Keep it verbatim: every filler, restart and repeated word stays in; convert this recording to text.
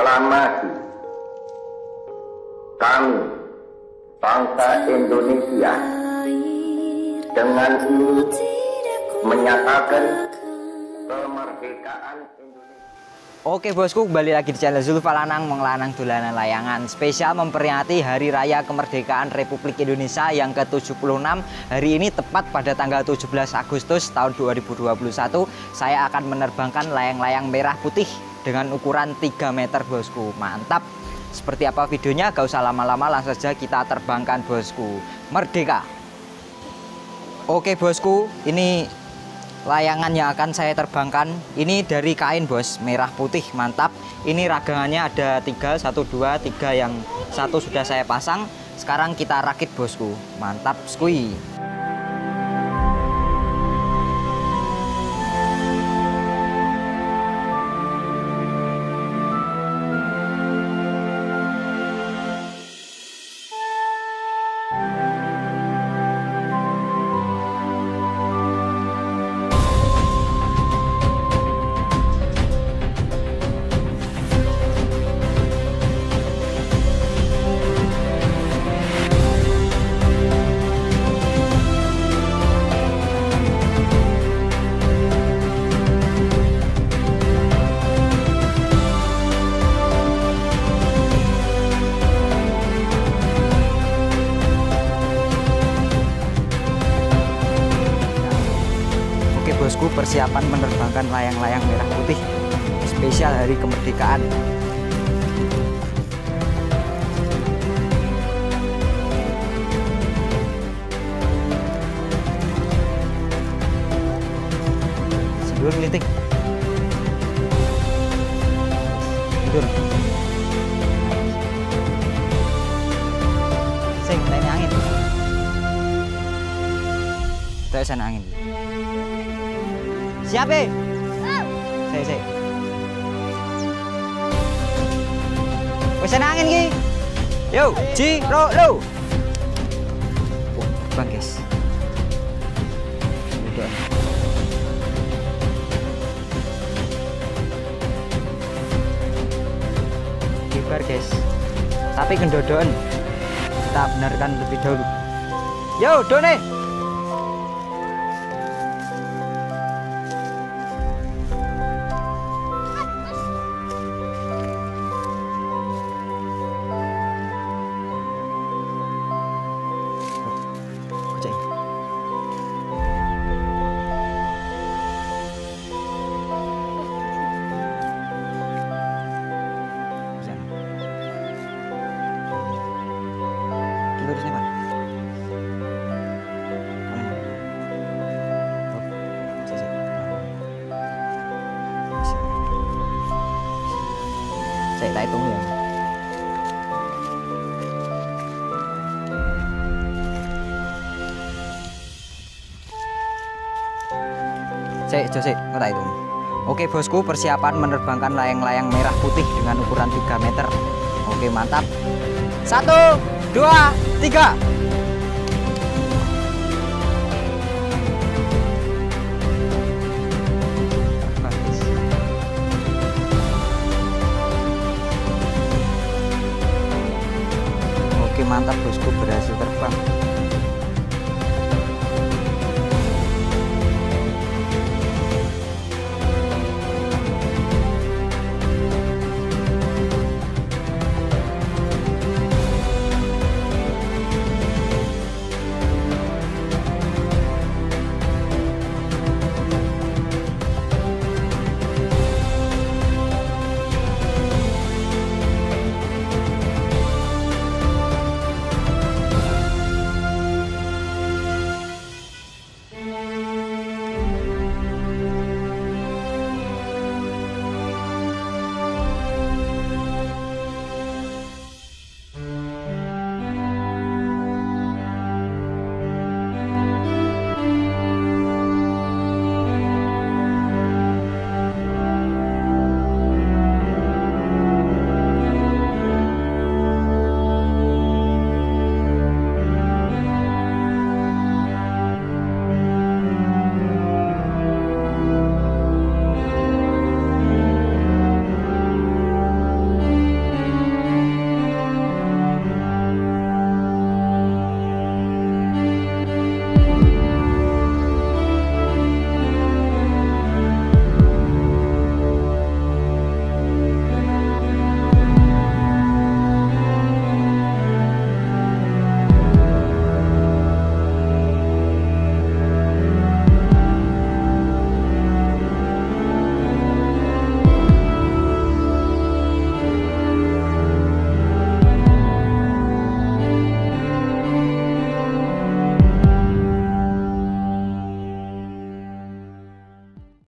proklamasi kami bangsa Indonesia dengan ini menyatakan kemerdekaan Indonesia. Oke bosku, kembali lagi di channel Zulfa Lanang Mengelanang Dolanan Layangan. Spesial memperingati Hari Raya Kemerdekaan Republik Indonesia yang ke tujuh puluh enam. Hari ini tepat pada tanggal tujuh belas Agustus tahun dua ribu dua puluh satu. Saya akan menerbangkan layang-layang merah putih dengan ukuran tiga meter bosku. Mantap. Seperti apa videonya, gak usah lama-lama, langsung saja kita terbangkan bosku. Merdeka. Oke bosku, ini layangan yang akan saya terbangkan ini dari kain bos, merah putih. Mantap. Ini ragangannya ada tiga, satu, dua, tiga. Yang satu sudah saya pasang, sekarang kita rakit bosku. Mantap skui. Persiapan menerbangkan layang-layang merah putih spesial hari kemerdekaan. Sedulur ngelitik. Sedulur. Sing, lain angin. Kita sana angin. Siap ya? Siap. Saya, saya. Bisa nangin ki. Yo, ci, ro, lo. Oh, bang guys. Udah. Kibar guys. Tapi kendodon. Kita benarkan lebih dahulu. Yo, done. Saya tak hitung ya. Saya, Jose, tak hitung. Oke bosku, persiapan menerbangkan layang-layang merah putih dengan ukuran tiga meter. Oke mantap. Satu, dua, tiga. Mantap bosku, berhasil terbang.